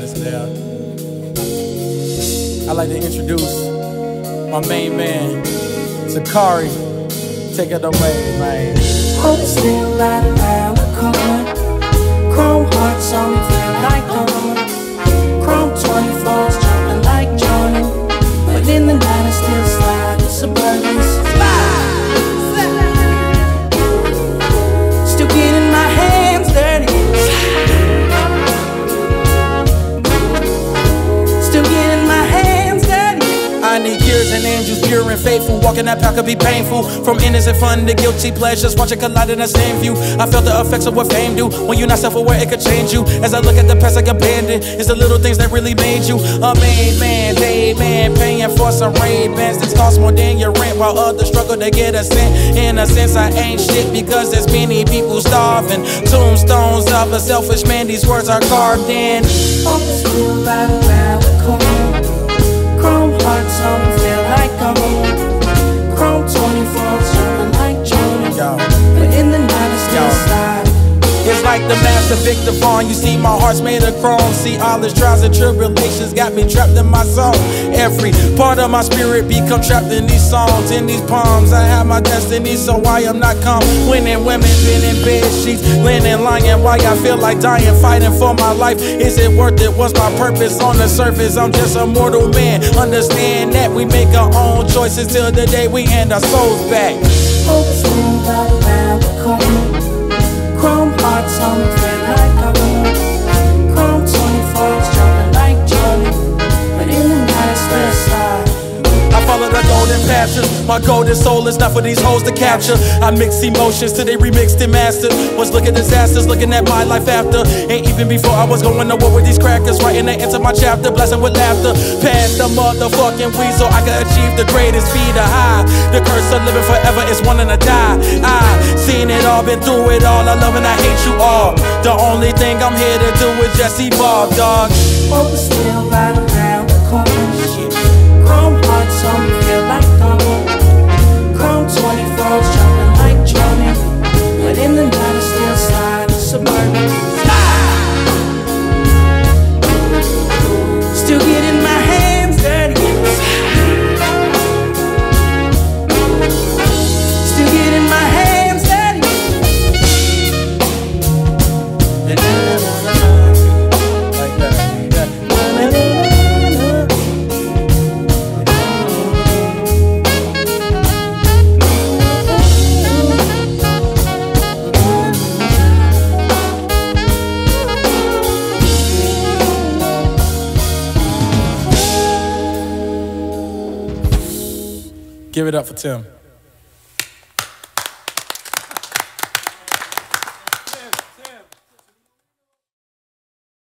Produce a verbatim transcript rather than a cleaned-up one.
finest now. I'd like to introduce my main man, Zakari. Take it away, man. Hope is still right around the corner. Chrome hearts on the like gold. Chrome twenty-fours jumping like Jordan. But in the night I still slide with Suburbans. Still getting my hands dirty. Still getting my hands dirty. I need cures and angels, pure and faithful. Walking that path could be painful. From innocent fun to guilty pleasures, watch it collide in the same view. I felt the effects of what fame do. When you're not self-aware, it could change you. As I look at the past, I abandon. It's the little things that really made you a made man, made man. Paying for some Ray-Bans that cost more than your rent, while others struggle to get a cent. In a sense, I ain't shit because there's many people starving. Tombstones of a selfish man, these words are carved in. Hope is real right around the corner. Chrome hearts on feel like gold. Chrome twenty-fours jumping like Jordan. But in the night it's still slide. It's like the master Victor Vaughn. You see my heart's made of chrome. See all his trials and tribulations got me trapped in my soul. Every part of my spirit become trapped in these songs, in these palms. I have my destiny, so why I'm not calm. Winning women, been in bed sheets, linen, lying. Why I feel like dying, fighting for my life. Is it worth it? What's my purpose? On the surface, I'm just a mortal man. Understand that we make our own choices till the day we end our souls back. Hope's room right around the corner. Chrome hearts on the thread like gold. Chrome twenty-fours jumping like Jordan. But in the night it's still slide. I follow the golden pastures. My golden soul is not for these hoes to capture. I mix emotions till they remixed and mastered. Was looking disasters, looking at my life after. And even before I was going to war with these crackers, writing the end of my chapter, blessing with laughter. Past the motherfucking weed so I could achieve the greatest feat of high. The curse of living forever is wanting to die. I seen it all, been through it all. I love and I hate you all. The only thing I'm here to do is just evolve, dog. Hope is still right around the corner. Chrome hearts on me feel like gold. Chrome twenty-fours jumping like Jordan. But in the night I still slide in Suburban. Still getting my hands dirty. Still getting my hands dirty. Like that. Give it up for Tim.